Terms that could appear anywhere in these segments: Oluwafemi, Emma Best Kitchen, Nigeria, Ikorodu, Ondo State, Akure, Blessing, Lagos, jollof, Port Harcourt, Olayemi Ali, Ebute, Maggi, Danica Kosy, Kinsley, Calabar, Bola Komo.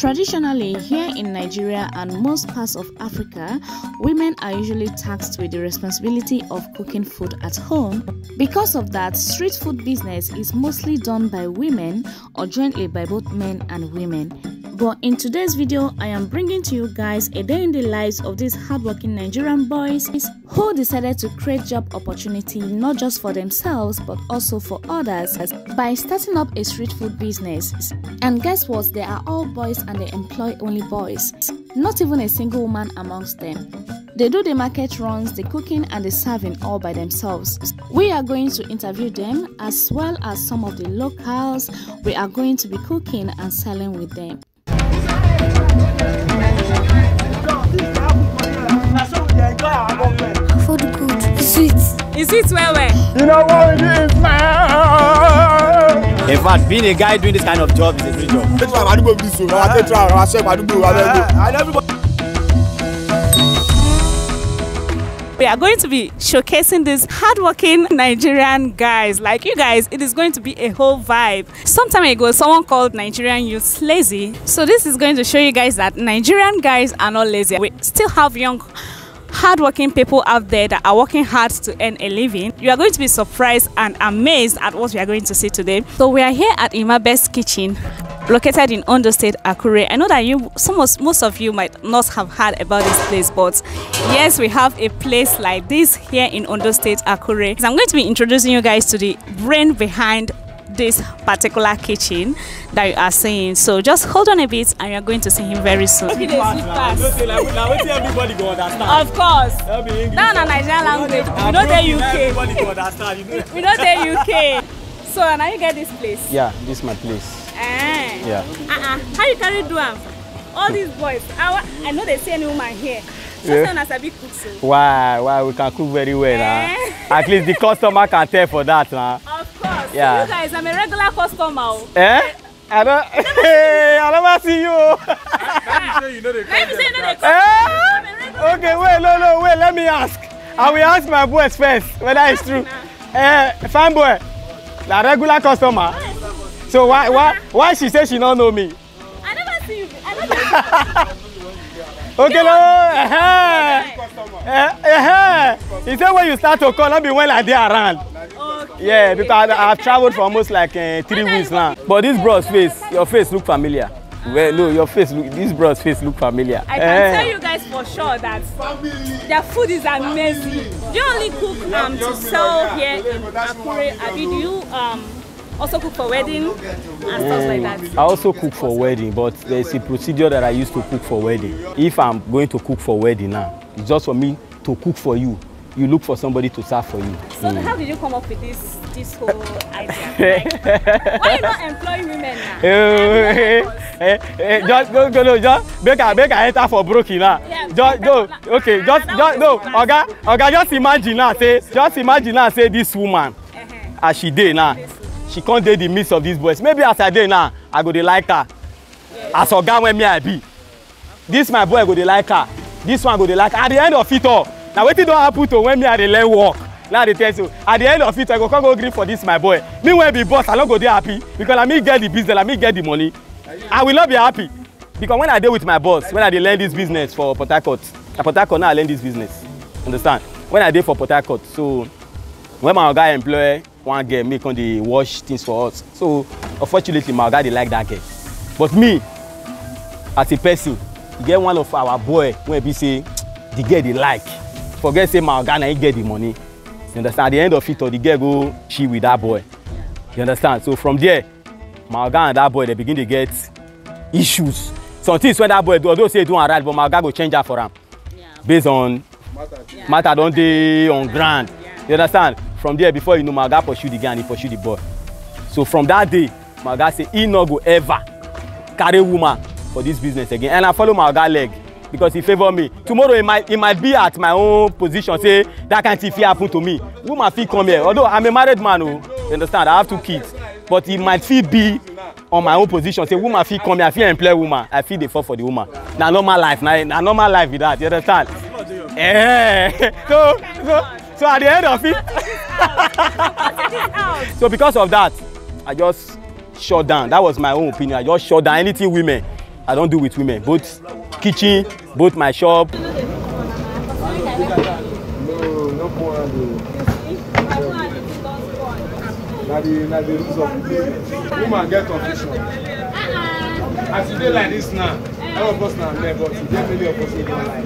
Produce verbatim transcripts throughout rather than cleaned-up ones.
Traditionally, here in Nigeria and most parts of Africa, women are usually tasked with the responsibility of cooking food at home. Because of that, street food business is mostly done by women or jointly by both men and women. But in today's video, I am bringing to you guys a day in the lives of these hardworking Nigerian boys who decided to create job opportunity not just for themselves but also for others by starting up a street food business. And guess what? They are all boys and they employ only boys. Not even a single woman amongst them. They do the market runs, the cooking and the serving all by themselves. We are going to interview them as well as some of the locals. We are going to be cooking and selling with them. Food good, sweet. Is it well, well? You know what it is, man. In fact, being a guy doing this kind of job is a good job. I do this so. I do I say I do I We are going to be showcasing these hardworking Nigerian guys like you guys. It is going to be a whole vibe. Some time ago, someone called Nigerian youths lazy. So this is going to show you guys that Nigerian guys are not lazy. We still have young, hardworking people out there that are working hard to earn a living. You are going to be surprised and amazed at what we are going to see today. So we are here at Emma Best Kitchen, located in Ondo State, Akure. I know that you, some, most of you might not have heard about this place, but yes, we have a place like this here in Ondo State, Akure. So I'm going to be introducing you guys to the brain behind this particular kitchen that you are seeing. So just hold on a bit and you're going to see him very soon. Of course. Now in Nigerian language. We know the U K. We know the U K. So now you get this place? Yeah, this is my place. Eh. Yeah. Uh-uh. How you carry do am? All these boys. I, I know they see any woman here. Yeah. So. Why? Why? We can cook very well. Eh. Huh? At least the customer can tell for that. Huh? Of course. Yeah. You guys, I'm a regular customer. Eh? I don't. Hey, I never see you. Let me say you know the Let me say you know the eh? Okay, wait, no, no, wait. Let me ask. I will ask my boys first whether it's true. Eh, fine boy, the regular customer. So why, why, why she say she don't know me? I never see you. I never see you. Okay, no. He said when you start to call, I'll be when I day around. Okay. Yeah, because I, I've traveled for almost like uh, three weeks now. But this bro's face, your face look familiar. Ah. Well, no, your face, look, this bro's face look familiar. I can uh. tell you guys for sure that their food is amazing. Do you only cook um, to sell here in Akure? Abi, do you um, also cook for wedding and stuff like that? I also cook for wedding, but there's a procedure that I used to cook for wedding. If I'm going to cook for wedding now, it's just for me to cook for you. You look for somebody to serve for you. So mm. how did you come up with this this whole idea? Like, why you not employ women now? Hey, hey, hey, just go, go, no, just make her, make her enter for broken now. Yeah, just go, okay, just, just no, okay, okay, just imagine now, say, just imagine now, say this woman, uh-huh. as she did now. She can't date the midst of these boys. Maybe as I did now, I go to like her. Yeah. As a guy when me I be. This my boy go to like her. This one go to like her. At the end of it all, now what it don't happen to when me I dey learn work. Now they tell you, at the end of it, I go come go agree for this my boy. Me when I be boss, I don't go there happy because I me get the business, I me get the money. I will not be happy because when I deal with my boss, when I dey learn this business for Port Harcourt, at Port Harcourt now I learn this business. Understand? When I dey for Port Harcourt, so when my guy employ. One girl, me come they wash things for us. So unfortunately, my guy they like that girl. But me, as a person, you get one of our boy when we say the girl they like. Forget say my guy ain't get the money. You understand? At the end of it, or the girl go she with that boy. You understand? So from there, my guy and that boy they begin to get issues. Some things when that boy do, although say do and right, but my guy go change that for him yeah. based on yeah. matter don't they on grand. Yeah. You understand? From there, before you know, my guy pursued the guy and he pursued the boy. So from that day, my guy said, he not go ever carry woman for this business again. And I follow my guy leg because he favor me. Tomorrow, he might, he might be at my own position, say, that can't if happen to me. Woman feel come here. Although I'm a married man, oh, you understand, I have two kids. But he might feel be on my own position, say, woman feel come here, I feel employ woman. I feel they fall for the woman. Now normal life, now normal life with that, you understand? Yeah. So, so, So at the end of it, so because of that, I just shut down. That was my own opinion. I just shut down anything women. I don't do with women, both kitchen, both my shop. Woman get confusion. As you do like this now, all of us now there, but definitely of us don't like.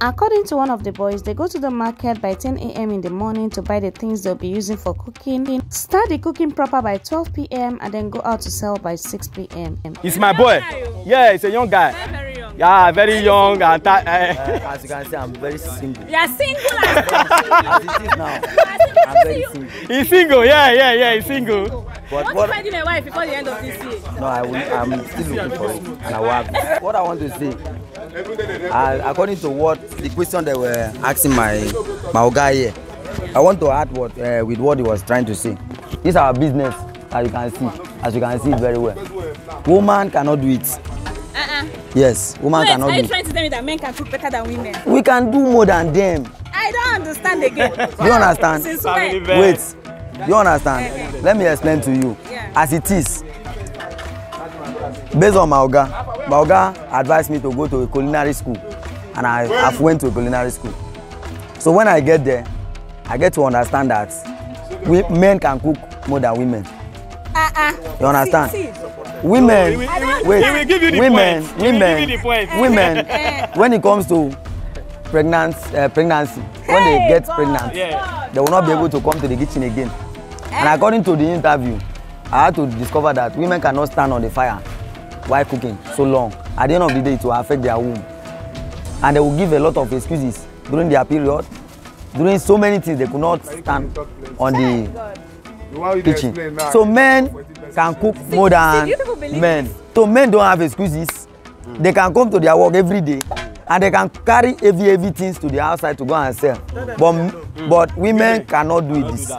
According to one of the boys, they go to the market by ten A M in the morning to buy the things they'll be using for cooking, start the cooking proper by twelve P M and then go out to sell by six P M It's my boy. Yeah, it's a young guy. Very, very young. Yeah, very, very young. And uh, as you can see, I'm very single. Yeah, single as as it is now. I'm very single. He's single, yeah, yeah, yeah, he's single. But what, what, if I do my wife before the end of this year? No, I will, I'm still looking for it, and I will have. What I want to say, uh, according to what the question they were asking my my guy here, I want to add what uh, with what he was trying to say. This is our business, as you can see, as you can see very well. Woman cannot do it. Uh-uh. Yes, woman Wait, cannot. Are you do trying to tell me that men can cook better than women? We can do more than them. I don't understand again. Do you understand? Since when? Wait. You understand? Okay. Let me explain to you. Yeah. As it is, based on my oga, my oga advised me to go to a culinary school, and I have went to a culinary school. So when I get there, I get to understand that we, men can cook more than women. Uh -uh. You understand? See, see. Women, wait, he will give you the women, point. women, give you the point. women. When it comes to pregnancy, uh, pregnancy, hey, when they get God. pregnant. Yeah. They will not be able to come to the kitchen again. And according to the interview, I had to discover that women cannot stand on the fire while cooking so long. At the end of the day, it will affect their womb. And they will give a lot of excuses during their period, during so many things they could not stand on the kitchen. So men can cook more than men. So men don't have excuses. They can come to their work every day. And they can carry heavy, heavy things to the outside to go and sell. But, but women cannot do this.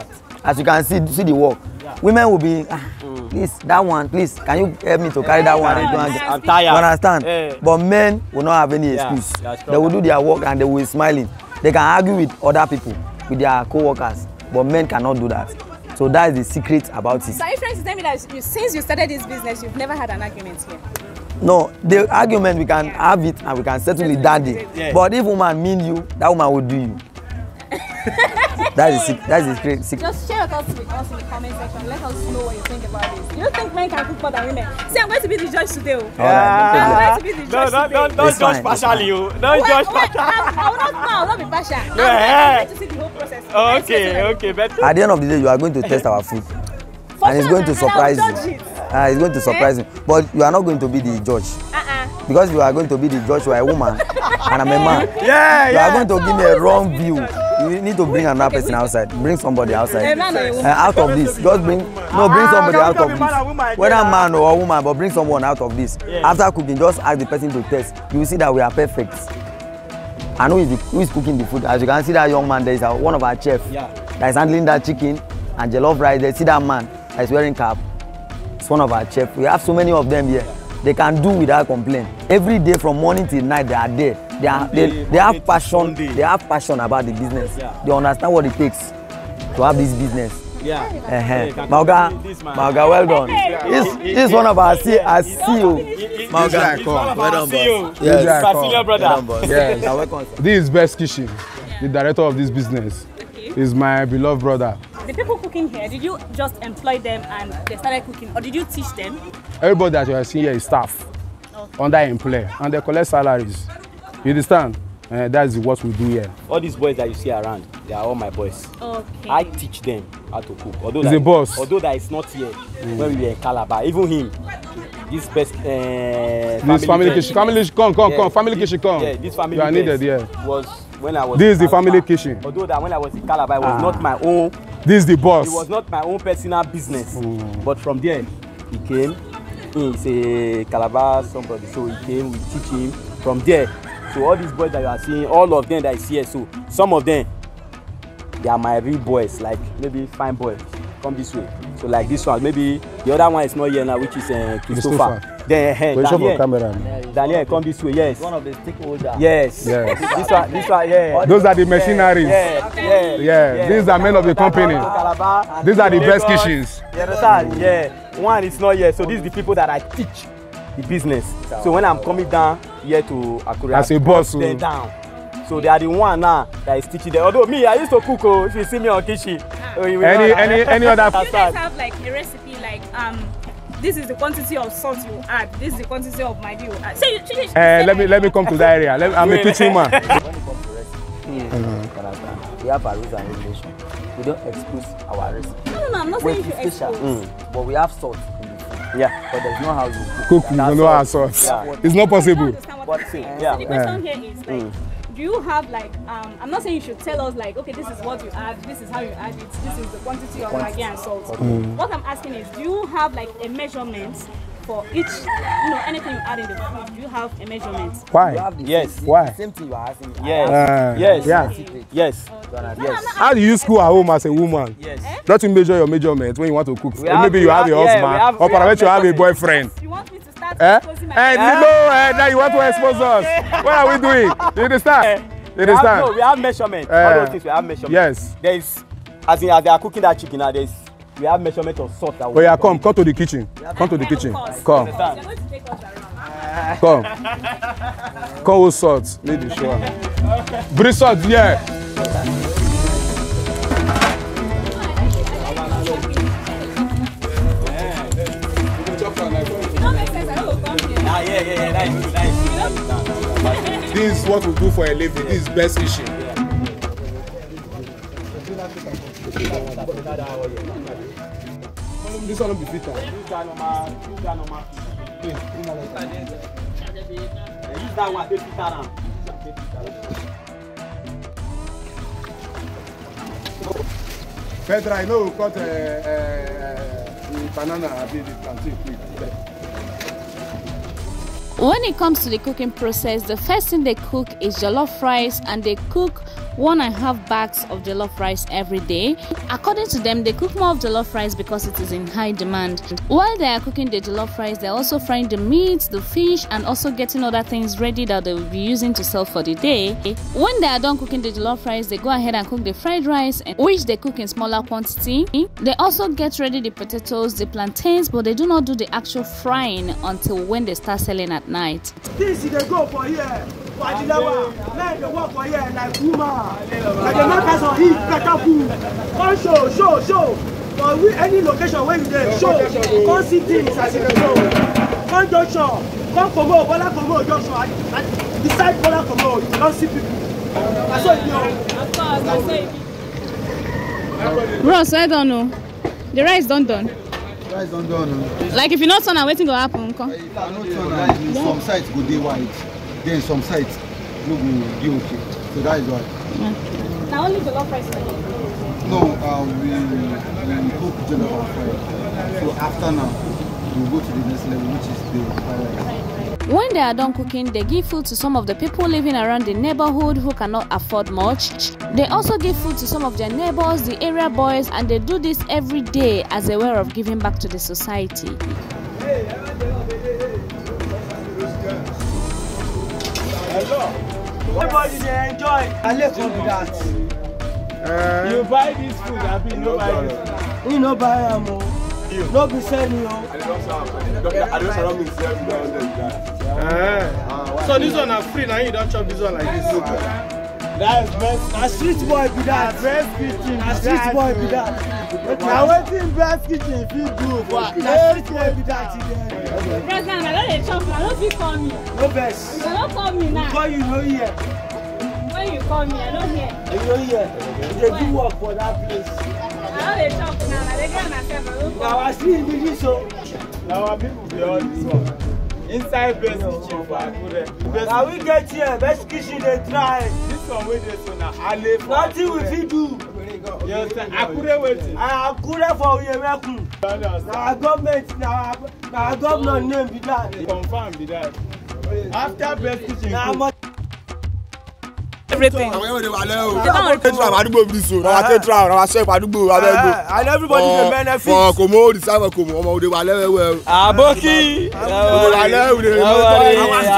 As you can see, see the work. Women will be, ah, please, that one, please, can you help me to carry that one? I'm tired. You understand? But men will not have any excuse. They will do their work and they will be smiling. They can argue with other people, with their co-workers. But men cannot do that. So that is the secret about it. So are you trying to tell me that since you started this business, you've never had an argument here? No, the argument, we can have it and we can settle it that day. Yeah. But if woman mean you, that woman will do you. That is sick. That is great. Sick. Just share with us, with us in the comment section. Let us know what you think about this. You don't think men can cook more than women? See, I'm going to be the judge today. Oh. Yeah. I'm going to be the judge no, no, today. Don't, don't judge partially. You. Don't well, judge well, partially. I will not, I will not be partial. I'm yeah. going to see the whole process. Okay, okay. Better. At the end of the day, you are going to test our food. For and sure, it's going to surprise you. Uh, it's going to surprise me, but you are not going to be the judge uh-uh. because you are going to be the judge. You are a woman and I'm a man. Yeah, you yeah. are going to give me a wrong view. You need to bring another person outside. Bring somebody outside. Uh, out of this, just bring no, bring somebody out of this. Whether man or woman, but bring someone out of this. After cooking, just ask the person to taste. You will see that we are perfect. I know who, who is cooking the food. As you can see, that young man there is our, one of our chefs that is handling that chicken and jollof rice. There, see that man that is wearing cap. One of our chefs. We have so many of them here. They can do without complaint. Every day from morning till night, they are there. They are they, they have passion. They have passion about the business. They understand what it takes to have this business. Yeah. Uh-huh. Mauga, Mauga, well done. This, this is one of our C E O. Mauga, well done, boss. Yes, brother. This is Best Kitchen. The director of this business is my beloved brother. The people cooking here, did you just employ them and they started cooking, or did you teach them? Everybody that you are seeing here is staff, okay. under employ, and they collect salaries. You understand? Uh, that is what we do here. All these boys that you see around, they are all my boys. Okay. I teach them how to cook. Although that, the boss. Although that is not here mm. when we were in Calabar, even him. This best. Uh, this family kitchen. Family kitchen. Come, come, yeah. come. Family kitchen. Come. Yeah, this family. You are needed. Yeah. Was when I was. This is the family kitchen. Although that when I was in Calabar, it was ah. not my own. This is the boss. It was not my own personal business, mm. but from there he came. He's a Calabar somebody, so he came. We teach him from there. So all these boys that you are seeing, all of them that is here. So some of them, they are my real boys, like maybe fine boy, come this way. So like this one, maybe the other one is not here now, which is uh, Christopher. Christopher. Then uh, Daniel, camera. Daniel, come this way. Yes. One of the stakeholders. Yes. Yes. This one, this one, yeah. Those are the mercenaries. Yeah. Yeah. yeah. yeah. yeah. These are men of the company. Calabar, These are the Lagos. Best kitchens. Yeah. One is not here, so these are the people that I teach. the business. So when I'm coming down here to Akure, as a boss, then down. So they are the one now that is teaching them. Although me, I used to cook. Oh, if you see me on kitchen, oh, any any any other. Do you guys have like a recipe like um? This is the quantity of salt you add. This is the quantity of my you add. So you, you, you uh, let me let me come to that area. Let, I'm a kitchen man. When it comes to recipe, mm. we have our rules and regulations. We don't expose our recipe. No, no, no, I'm not when saying you expose. Mm. But we have salt in the food. Yeah. But there's no how you cook. Cook, you don't know how salt. Yeah. It's not possible. What so yeah. the question yeah. here is like, mm. do you have like um? I'm not saying you should tell us like, okay, this is what you add. This is how you add it. This is the quantity of maggi and salt. Mm. What I'm asking is, do you have like a measurement for each, you know, anything you add in the food? Do you have a measurement? Why? Yes. Same, Why? Same thing you are asking. Yes. Uh, yes. Yeah. Yeah. Yes. Okay. Yes. How do you cook at home as a woman? Yes. Eh? Don't you measure your measurement when you want to cook? Or have, maybe you have, have a husband, yeah, have, or perhaps you have a boyfriend. You want me to start eh? exposing my eh? No, eh, now you want to expose us. Okay. What are we doing? You understand? You understand? No, we have measurement. Uh, All those things we have measurement. Yes. There is, as in, as they are cooking that chicken, there is. We have measurement of salt. That oh yeah, come, come to the kitchen. Come to the kitchen. Come. Come. Come with salt. Lady, sure. Bring salt, yeah. Yeah, yeah, yeah. This is what we do for a living. This is best kitchen. This one will be bitter. Pedro, I know we cut a banana and the plantain quick. When it comes to the cooking process, the first thing they cook is jollof rice, and they cook one and a half bags of jollof rice every day. According to them, they cook more of jollof rice because it is in high demand. While they are cooking the jollof rice, they are also frying the meat, the fish, and also getting other things ready that they will be using to sell for the day. When they are done cooking the jollof rice, they go ahead and cook the fried rice, which they cook in smaller quantity. They also get ready the potatoes, the plantains, but they do not do the actual frying until when they start selling at night. This is the go for here. Men they work for here like woman. Like the makers on eat better food. Come show, show, show. But we any location where you there, show. Come see things as you go. Come junction. Come Komo, Bola Komo junction. And beside Bola Komo, you don't see people. I saw it. Ross, I don't know. The rice don't done. Rice don't done. Like if you're not turn and waiting to happen, come. If I not turn and some sites go day wide. Then some sites will be okay. So that is why. Yeah. Now only jollof rice. No, um, we we cook jollof rice. So after now, we we'll go to the next level, which is the fried rice. When they are done cooking, they give food to some of the people living around the neighborhood who cannot afford much. They also give food to some of their neighbors, the area boys, and they do this every day as a way of giving back to the society. Hey, everybody they enjoy. I left on that. Uh, you buy this food, I be no buy this. You no buy am o. No be sell you. I don't sell. I don't sell me sell you that. So this one are free now. You don't chop this one like this. That's best. A street boy be that. Best kitchen. A street boy be that. Now waiting best kitchen if you do. A street boy be that. President, I don't chop. I don't be call me. No best. You don't call me now. Call you no hear. When you call me, I don't hear. You don't hear. They do work for that place. I don't chop now. I don't get myself. I don't. Now I see you so. Now our people be all this one. Inside best kitchen for Akure. Now we get here best kitchen they try. This one we dey so now. Alef. Nothing we fit do. Yes, Akure waiting. Akure for you, Akure. Now government now. Now, governor name be that. Confirm be that. After best kitchen. Everything. I can't travel. I do go this one. I can't travel. I chef. I do go. I do go. And everybody can benefit. For Komo, the same Komo. Omo, they wale well. Aboki. Wale, we dey. I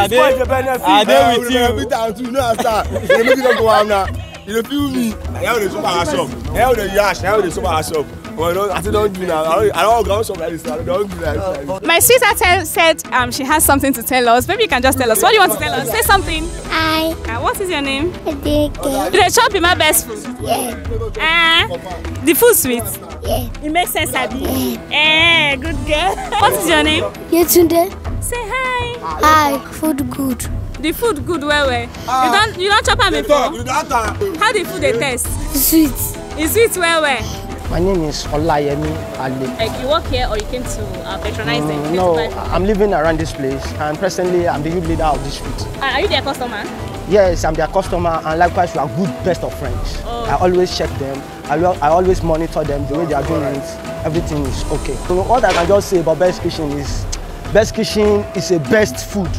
dey with benefit. I dey with you. We dey with you. No answer. You make it up to am now. You dey feel me. Now we dey super awesome. Now we dey yash. Now we dey super awesome. Well, I don't do that. I don't go somewhere like this. I don't do that. My sister said um, she has something to tell us. Maybe you can just tell us. What do you want to tell us? Say something. Hi. Uh, what is your name? Ebute. Did the shop be my best food? Yeah. Uh, the food sweet? Yeah. It makes sense, Abby. Yeah. Eh, good girl. What is your name? Yetunde. Say hi. Hi. Food good. The food good, well, well. Uh, you don't, you don't chop them before. You don't, uh, how the food they taste? Sweet. It's sweet, well, well. My name is Olayemi Ali. Like you work here, or you came to uh, patronize them? Mm, no, I'm living around this place, and presently I'm the youth leader of this street. Uh, are you their customer? Yes, I'm their customer, and likewise we are good best of friends. Oh. I always check them. I, I always monitor them the way they are doing it. Everything is okay. So all I can just say about Best Kitchen is, Best Kitchen is a best food.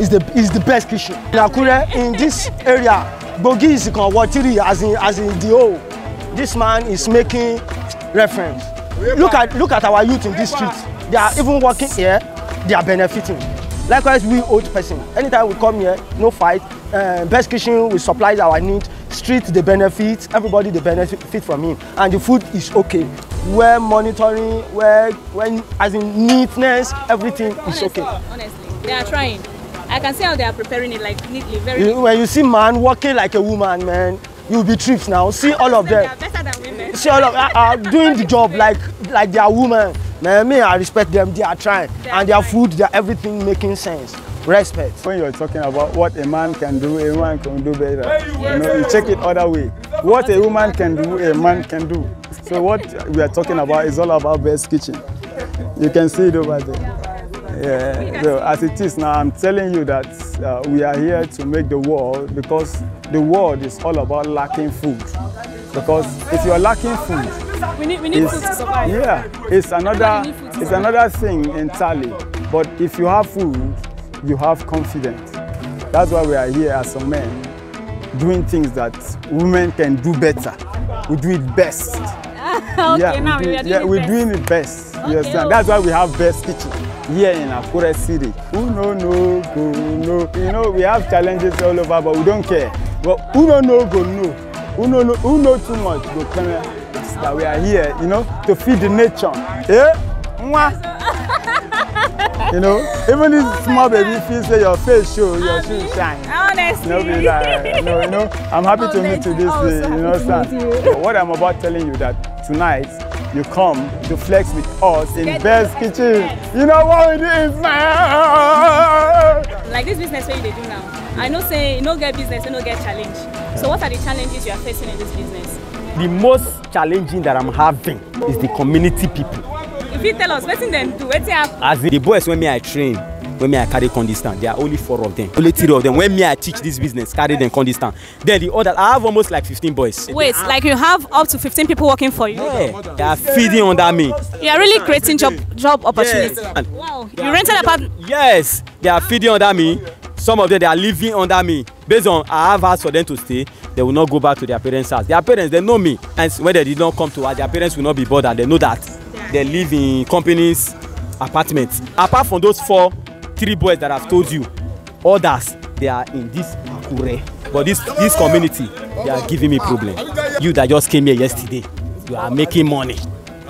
Is the is the best kitchen in Akure in this area. Bogi is Watiri as in as in the whole. This man is making reference. Look at look at our youth in this street. They are even working here. They are benefiting. Likewise, we old person. Anytime we come here, no fight. Uh, Best Kitchen will supply our needs. Street the benefits. Everybody the benefit from him, and the food is okay. We're monitoring. We're when as in neatness. Everything is okay. Honestly, they are trying. I can see how they are preparing it, like neatly, very. You, when you see man walking like a woman, man, you'll be tripped now. See all of them. They are better than women. See all of them are doing the job like like they are women. Man, me, I respect them. They are trying, they are and their trying. Food, their everything making sense. Respect. When you're talking about what a man can do, a woman can do better. You know, you check it other way. What a woman can do, a man can do. So what we are talking about is all about Best Kitchen. You can see it over there. Yeah, so as it is now, I'm telling you that uh, we are here to make the world, because the world is all about lacking food. Because if you are lacking food, we need, we need food to survive. Yeah, it's another, it's another thing entirely. But if you have food, you have confidence. That's why we are here as some men, doing things that women can do better. We do it best. Okay, yeah, now we do, we are doing yeah, we're best. doing the best. Okay, yes, oh. That's why we have Best Kitchen here in Akure City. Uno no go no. You know we have challenges all over, but we don't care. But uno no go no. Uno no uno too much go come. That we are here, you know, to feed the nature. Yeah. You know, even this oh small baby, if you say your face show, your shoes shine. Honestly. No, be like, no, you know, I'm happy oh, to meet you this day, you know, sir. What I'm about telling you that tonight, you come to flex with us in Get Best Kitchen. Best. You know what it is now? Like this business where they do now. I know say, no get business, you no get challenge. So what are the challenges you are facing in this business? The most challenging that I'm having is the community people. If you tell us, what do them do? What they have? As the boys, when me I train, when me I carry condistant, there are only four of them. Only three of them. When me I teach this business, carry them condistant. Then the other, I have almost like fifteen boys. Wait, like you have up to fifteen people working for you? Yeah, they are feeding under me. You are really creating job job opportunities. Yes. Wow, you rented an apartment? Yes, they are feeding under me. Some of them, they are living under me. Based on I have asked for them to stay, they will not go back to their parents' house. Their parents, they know me. And when they did not come to us, their parents will not be bothered. They know that. They live in companies, apartments. Apart from those four, three boys that I've told you, others, they are in this Akure. But this, this community, they are giving me problems. You that just came here yesterday, you are making money,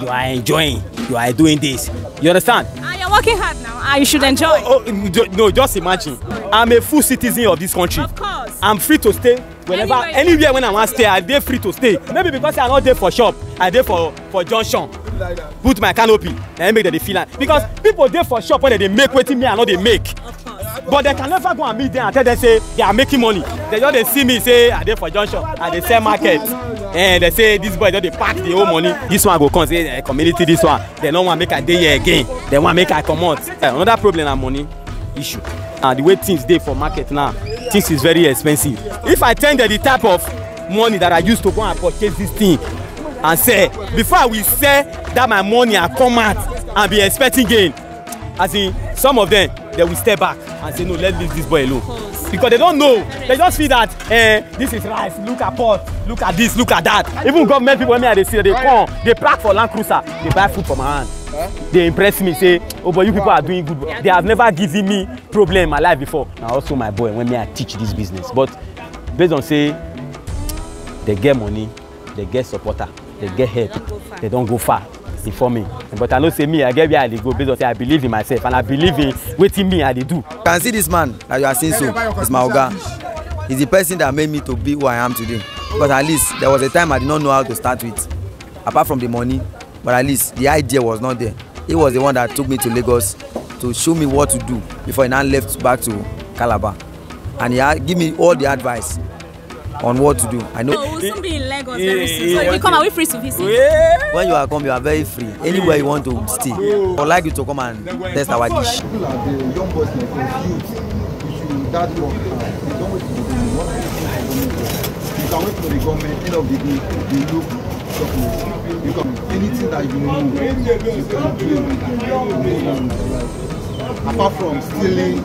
you are enjoying, you are doing this. You understand? Ah, you're working hard now. Ah, you should enjoy. Oh, oh, no, just imagine. I'm a full citizen of this country. Of course. I'm free to stay whenever, anywhere, anywhere when I want to stay. I'm there free to stay. Maybe because I'm not there for shop, I'm there for, for junction. Like put my canopy and make that they feel like, because people there for shop when they make what me and not they make, but they can never go and meet them and tell them say they are making money. They just they see me say are they for junction and they sell market and they say this boy just they pack the whole money. This one go come say community this one they don't want to make a day here again. They want to make a come out. Another problem and money issue and the way things they for market now, things is very expensive. If I tender the type of money that I used to go and purchase this thing. And say, before I will say that my money I come out and be expecting gain. As in, some of them, they will step back and say, no, let's leave this boy alone. Because they don't know. They just feel that, eh, this is rice, look at pot, look at this, look at that. Even government people, they see that they come, they park for Land Cruiser, they buy food for my hand. They impress me, say, oh, but you people are doing good. They have never given me problem in my life before. Now, also my boy, when me I teach this business. But based on say, they get money, they get supporter. they get help. They don't go far before me. But I know say me, I get where I go based on say I believe in myself and I believe in waiting me I they do. You can see this man that you are seeing so, it's my oga. He's the person that made me to be who I am today. But at least there was a time I did not know how to start with. Apart from the money, but at least the idea was not there. He was the one that took me to Lagos to show me what to do before he now left back to Calabar. And he had, give me all the advice on what to do. I know. So we'll soon be in Lagos very soon. So if you come, are we free to visit? When you are come, you are very free. Anywhere you want to stay. I'd like you to come and test our dish. People are the young boys and confused. That work hard. They don't wait for the government. You can wait for the government. End of the day, they look. You can anything that you know, you can do. Apart from stealing, you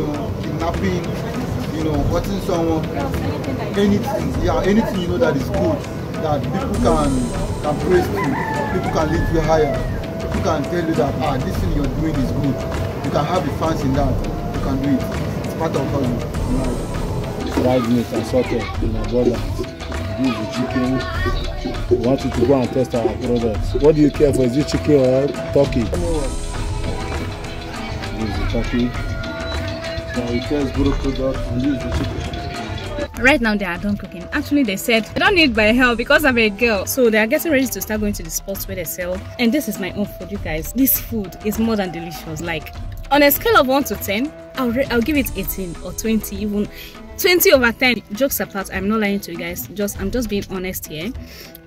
know, kidnapping, you know, watching someone, anything, yeah, anything you know that is good, that people can can praise you, people can lift you higher, people can tell you that ah, this thing you're doing is good. You can have a fans in that, you can do it. It's part of how you know. Fried meat assorted in a brother, beef with chicken. We want you to go and test our products. What do you care for? Is it chicken or turkey? Use the turkey. Now we test good products and use the chicken. Right now they are done cooking. Actually they said I don't need my help because I'm a girl. So they are getting ready to start going to the spots where they sell. And this is my own food, you guys. This food is more than delicious. Like on a scale of one to ten, I'll, I'll give it eighteen or twenty even. twenty over ten. Jokes apart, I'm not lying to you guys. Just I'm just being honest here.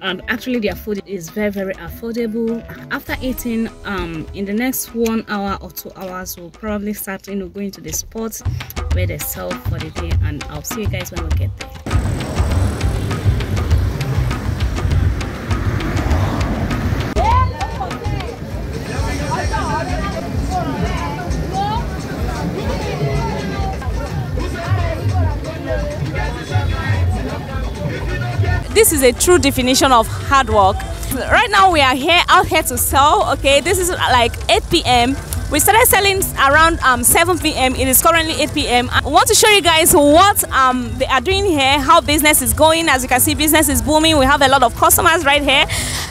Um, actually, their food is very, very affordable. After eating, um, in the next one hour or two hours, we'll probably start, you know, going to the spot where they sell for the day. And I'll see you guys when we get there. This is a true definition of hard work. Right now we are here, out here to sell, okay? This is like eight p m We started selling around um, seven p m It is currently eight p m I want to show you guys what um, they are doing here, how business is going. As you can see, business is booming. We have a lot of customers right here.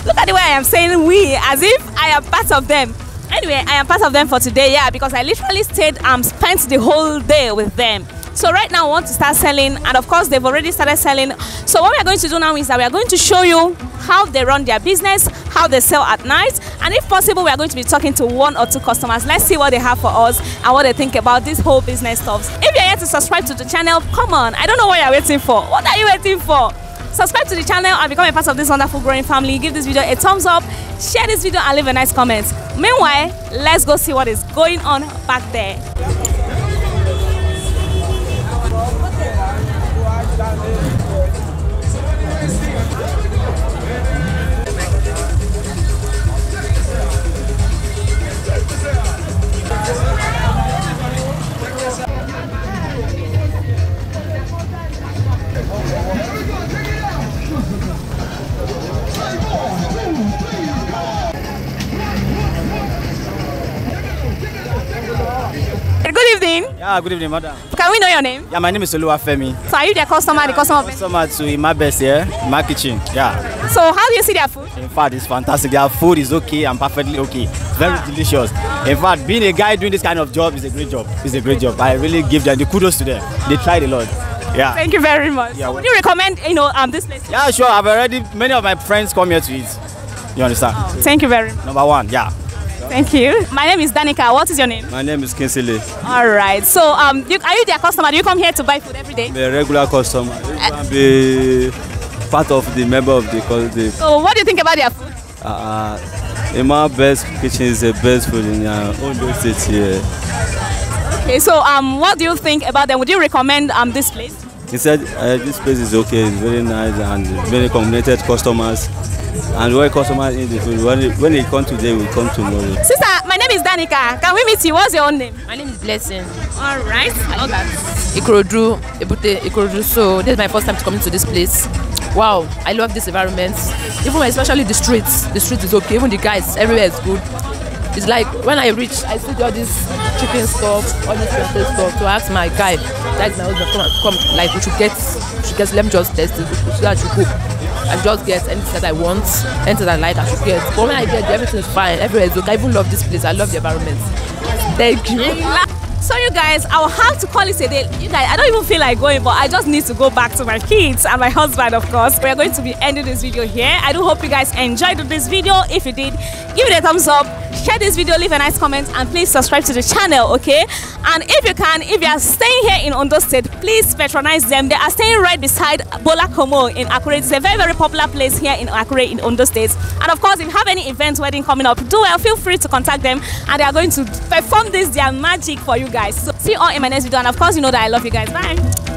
Look at the way I am saying we, as if I am part of them. Anyway, I am part of them for today, yeah, because I literally stayed, um, spent the whole day with them. So right now I want to start selling, and of course they've already started selling. So what we are going to do now is that we are going to show you how they run their business, how they sell at night, and if possible we are going to be talking to one or two customers. Let's see what they have for us and what they think about this whole business stuff. If you're yet to subscribe to the channel, come on, I don't know what you're waiting for. What are you waiting for? Subscribe to the channel and become a part of this wonderful growing family. Give this video a thumbs up, share this video and leave a nice comment. Meanwhile, let's go see what is going on back there. Good evening. Yeah, good evening, madam. Can we know your name? Yeah, my name is Oluwafemi. So are you the customer, yeah, the customer? Customer to Emma Best here, yeah? Emma Kitchen, yeah. So how do you see their food? In fact, it's fantastic. Their food is okay and perfectly okay. Very ah. delicious. In fact, being a guy doing this kind of job is a great job. It's a great job. I really give them the kudos to them. They tried a lot. Yeah. Thank you very much. Yeah, so would you recommend, you know, um, this place? Yeah, sure. I've already, many of my friends come here to eat. You understand? Oh, thank you very much. Number one, yeah. Thank you. My name is Danica. What is your name? My name is Kinsley. All right. So, um, you, are you their customer? Do you come here to buy food every day? The regular customer. You can be part of the member of the community. So, what do you think about their food? Uh, Emma Best Kitchen is the best food in uh, Ondo State here. Okay. So, um, what do you think about them? Would you recommend um this place? He said uh, this place is okay. It's very nice and very committed customers. And when customers in the food, when it, when it comes today, we come tomorrow. Sister, my name is Danica. Can we meet you? What's your own name? My name is Blessing. All right. I love that. Ikorodu, Ebute, Ikorodu. So this is my first time to come into this place. Wow, I love this environment. Even especially the streets. The street is okay. Even the guys, everywhere is good. It's like when I reach, I see all this chicken stuff, all this chicken stuff. So I asked my guy, that's my husband, come, come, like we should get, we should get. Let me just test it so that you cook. I just get anything that I want, anything that I like, I should get. But when I get there, everything is fine, everywhere is okay. I even love this place, I love the environment. Thank you. So you guys, I'll have to call it a day. You guys, I don't even feel like going, but I just need to go back to my kids and my husband, of course. We're going to be ending this video here. I do hope you guys enjoyed this video. If you did, give it a thumbs up, share this video, leave a nice comment, and please subscribe to the channel, okay? And if you can, if you are staying here in Ondo State, please patronize them. They are staying right beside Bola Komo in Akure. It's a very, very popular place here in Akure in Ondo State. And of course, if you have any event, wedding coming up, do well, feel free to contact them, and they are going to perform this, their magic for you guys. So see you all in my next video, and of course you know that I love you guys. Bye.